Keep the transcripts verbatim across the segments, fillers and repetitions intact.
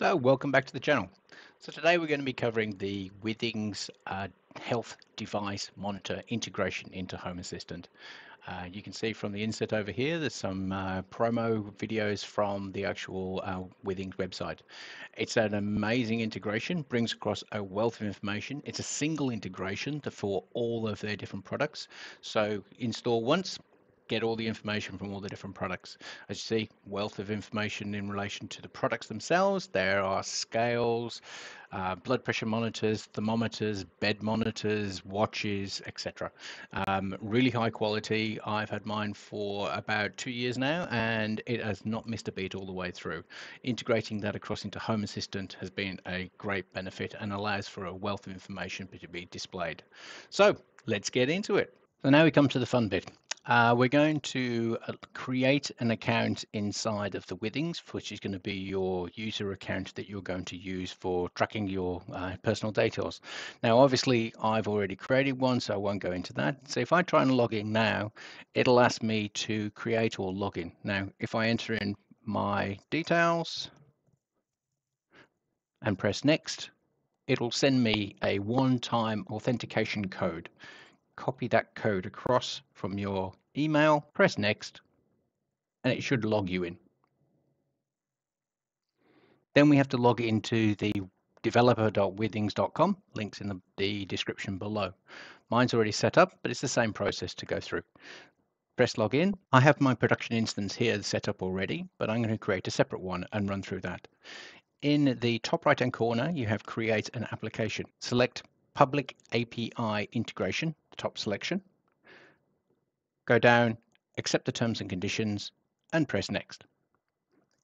So welcome back to the channel. So today we're going to be covering the Withings uh, health device monitor integration into Home Assistant. Uh, you can see from the inset over here, there's some uh, promo videos from the actual uh, Withings website. It's an amazing integration, brings across a wealth of information. It's a single integration for all of their different products. So install once, get all the information from all the different products. As you see, wealth of information in relation to the products themselves. There are scales, uh, blood pressure monitors, thermometers, bed monitors, watches, et cetera. Um, really high quality. I've had mine for about two years now, and it has not missed a beat all the way through. Integrating that across into Home Assistant has been a great benefit and allows for a wealth of information to be displayed. So let's get into it. So now we come to the fun bit. Uh, we're going to create an account inside of the Withings, which is going to be your user account that you're going to use for tracking your uh, personal details. Now, obviously, I've already created one, so I won't go into that. So if I try and log in now, it'll ask me to create or log in. Now, if I enter in my details and press next, it'll send me a one-time authentication code. Copy that code across from your email, press next, and it should log you in. Then we have to log into the developer dot withings dot com, links in the, the description below. Mine's already set up, but it's the same process to go through. Press login. I have my production instance here set up already, but I'm going to create a separate one and run through that. In the top right hand corner, you have create an application. Select public A P I integration, the top selection. Go down, accept the terms and conditions, and press next.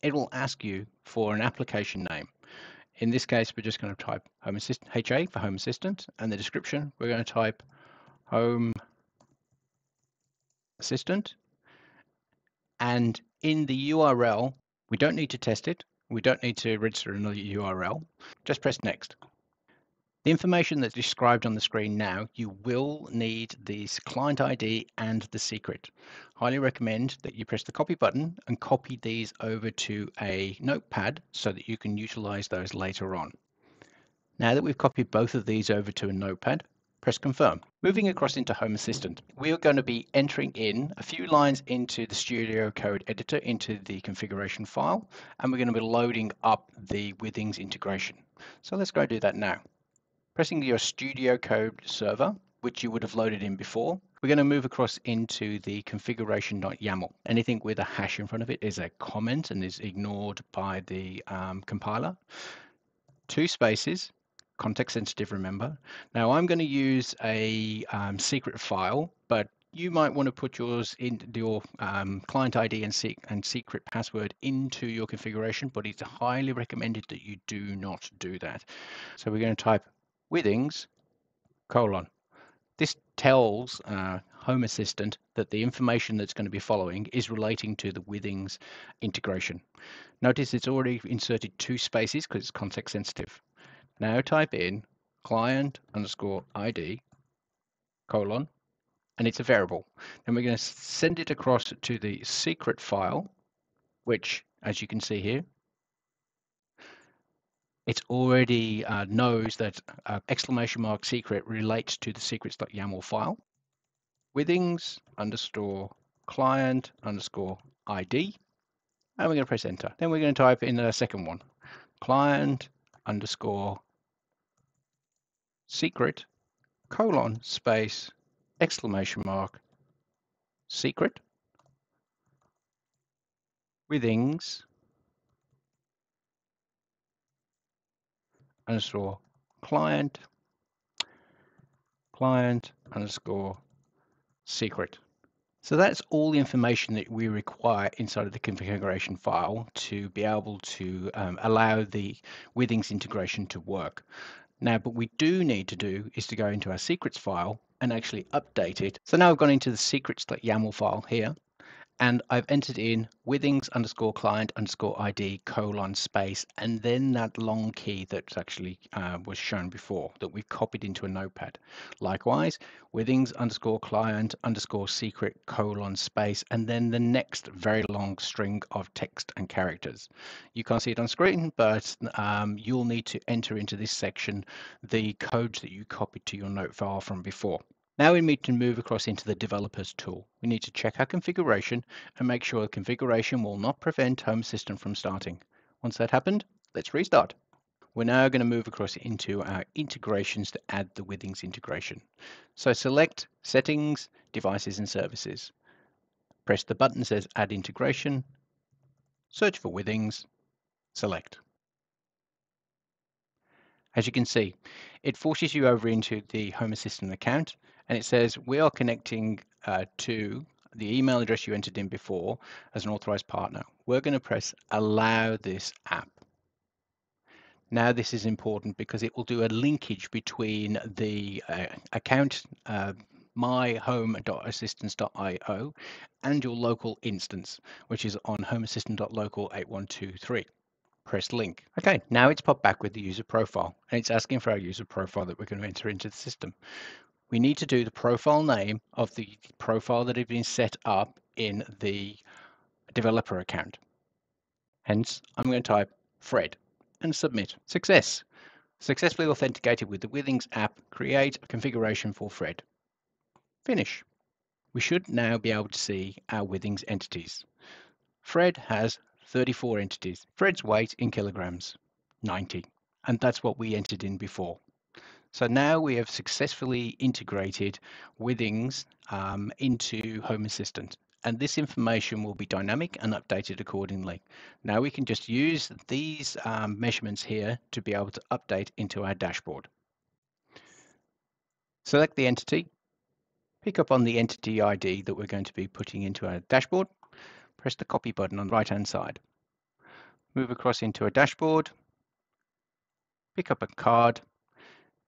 It will ask you for an application name. In this case, we're just going to type Home Assistant, H A for Home Assistant, and the description, we're going to type Home Assistant. And in the U R L, we don't need to test it. We don't need to register another U R L. Just press next. The information that's described on the screen now, you will need the client I D and the secret. Highly recommend that you press the copy button and copy these over to a notepad so that you can utilize those later on. Now that we've copied both of these over to a notepad, press confirm. Moving across into Home Assistant, we are going to be entering in a few lines into the Studio Code Editor, into the configuration file, and we're going to be loading up the Withings integration. So let's go do that now. Pressing your Studio Code server, which you would have loaded in before, we're going to move across into the configuration dot yaml. Anything with a hash in front of it is a comment and is ignored by the um, compiler. Two spaces, context sensitive, remember. Now I'm going to use a um, secret file, but you might want to put yours in your um, client I D and, sec and secret password into your configuration, but it's highly recommended that you do not do that. So we're going to type Withings, colon. This tells uh, Home Assistant that the information that's going to be following is relating to the Withings integration. Notice it's already inserted two spaces because it's context sensitive. Now type in client underscore I D, colon, and it's a variable. Then we're going to send it across to the secret file, which, as you can see here, it already uh, knows that uh, exclamation mark secret relates to the secrets dot yaml file. Withings underscore client underscore I D, and we're going to press enter. Then we're going to type in a second one, client underscore secret colon space exclamation mark secret Withings underscore client, client underscore secret. So that's all the information that we require inside of the configuration file to be able to um, allow the Withings integration to work. Now, but we do need to do is to go into our secrets file and actually update it. So now I've gone into the secrets dot yaml file here, and I've entered in Withings underscore client underscore I D colon space, and then that long key that actually uh, was shown before that we've copied into a notepad. Likewise, Withings underscore client underscore secret colon space, and then the next very long string of text and characters. You can't see it on screen, but um, you'll need to enter into this section the codes that you copied to your note file from before. Now we need to move across into the developers tool. We need to check our configuration and make sure the configuration will not prevent Home Assistant from starting. Once that happened, let's restart. We're now going to move across into our integrations to add the Withings integration. So select Settings, Devices and Services. Press the button that says Add Integration. Search for Withings. Select. As you can see, it forces you over into the Home Assistant account, and it says we are connecting uh, to the email address you entered in before as an authorized partner. We're going to press Allow this app. Now this is important because it will do a linkage between the uh, account uh, my home dot assistance dot i o and your local instance, which is on home assistant dot local eight one two three. Press link. Okay, now it's popped back with the user profile, and it's asking for our user profile that we're going to enter into the system. We need to do the profile name of the profile that had been set up in the developer account. Hence, I'm going to type Fred and submit. Success. Successfully authenticated with the Withings app. Create a configuration for Fred. Finish. We should now be able to see our Withings entities. Fred has thirty-four entities. Fred's weight in kilograms, ninety, and that's what we entered in before. So now we have successfully integrated Withings um, into Home Assistant, and this information will be dynamic and updated accordingly. Now we can just use these um, measurements here to be able to update into our dashboard. Select the entity, pick up on the entity I D that we're going to be putting into our dashboard. Press the copy button on the right hand side. Move across into a dashboard. Pick up a card.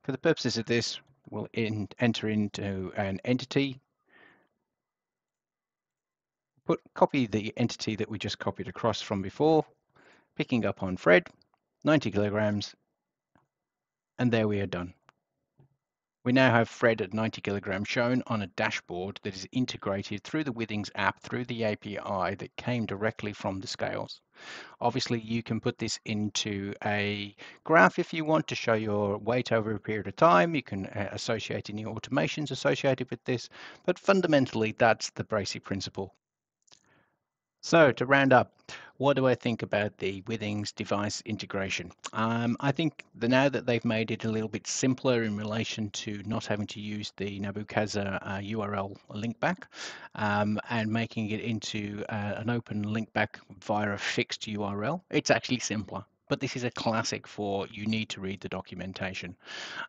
For the purposes of this, we'll in, enter into an entity. Put, copy the entity that we just copied across from before, picking up on Fred, ninety kilograms, and there we are done. We now have Fred at ninety kilograms shown on a dashboard that is integrated through the Withings app, through the A P I that came directly from the scales. Obviously, you can put this into a graph if you want to show your weight over a period of time. You can associate any automations associated with this, but fundamentally, that's the basic principle. So to round up, what do I think about the Withings device integration? Um, I think that now that they've made it a little bit simpler in relation to not having to use the Nabu Casa uh, U R L link back um, and making it into uh, an open link back via a fixed U R L, it's actually simpler. But this is a classic for you need to read the documentation.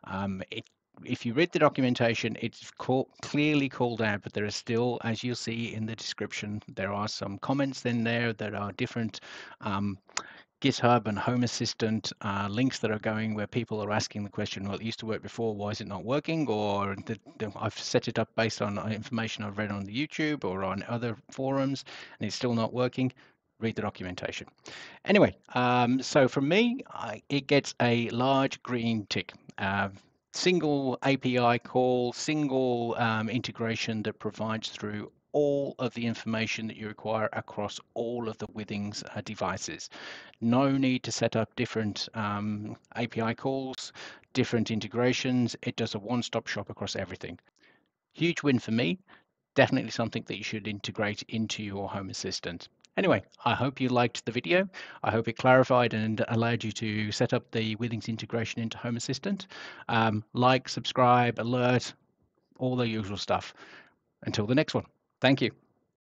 Um, it, If you read the documentation, it's call, clearly called out, but there are still, as you'll see in the description, there are some comments in there that are different um, GitHub and Home Assistant uh, links that are going where people are asking the question, well, it used to work before, why is it not working? Or the, the, I've set it up based on information I've read on the YouTube or on other forums, and it's still not working. Read the documentation. Anyway, um, so from me, I, it gets a large green tick. Uh, Single A P I call, single um, integration that provides through all of the information that you require across all of the Withings uh, devices. No need to set up different um, A P I calls, different integrations. It does a one-stop shop across everything. Huge win for me. Definitely something that you should integrate into your Home Assistant. Anyway, I hope you liked the video. I hope it clarified and allowed you to set up the Withings integration into Home Assistant. Um, like, subscribe, alert, all the usual stuff. Until the next one. Thank you.